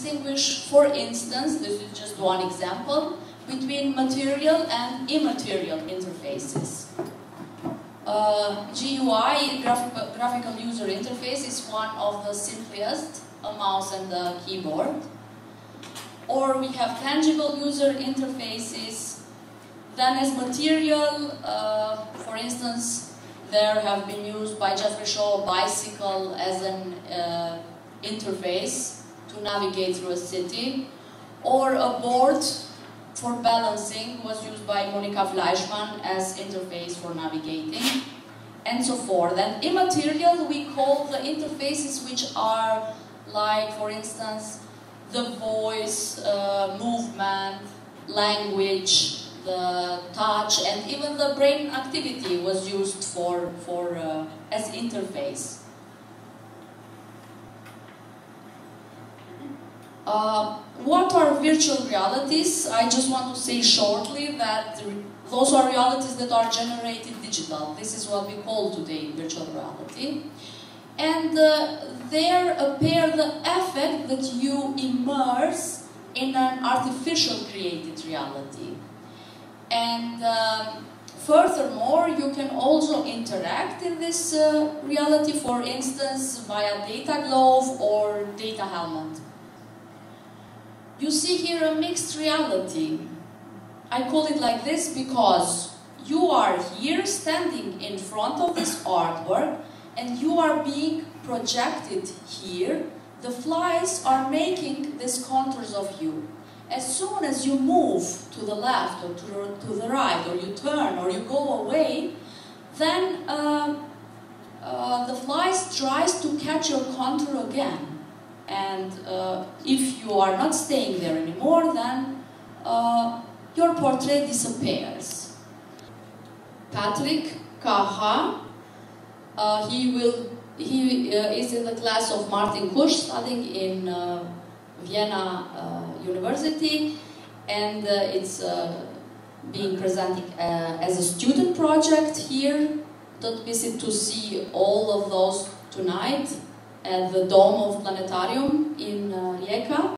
distinguish, for instance, this is just one example, between material and immaterial interfaces. GUI, graphical user interface, is one of the simplest, a mouse and a keyboard. Or we have tangible user interfaces. Then as material, for instance, there have been used by Jeffrey Shaw a bicycle as an interface to navigate through a city. Or a board for balancing was used by Monika Fleischmann as interface for navigating, and so forth. And immaterial we call the interfaces which are like, for instance, the voice, movement, language, the touch, and even the brain activity was used for as interface. What are virtual realities? I just want to say shortly that those are realities that are generated digital. This is what we call today virtual reality. And there appear the effect that you immerse in an artificial created reality. And furthermore, you can also interact in this reality, for instance, via data glove or data helmet. You see here a mixed reality. I call it like this because you are here standing in front of this artwork and you are being projected here. The flies are making these contours of you. As soon as you move to the left or to the right, or you turn or you go away, then the flies tries to catch your contour again. And if you are not staying there anymore, then your portrait disappears. Patrick Kaha, he is in the class of Martin Kusch, studying in Vienna University, and it's being presented as a student project here. Don't miss it to see all of those tonight at the Dome of Planetarium in Rijeka.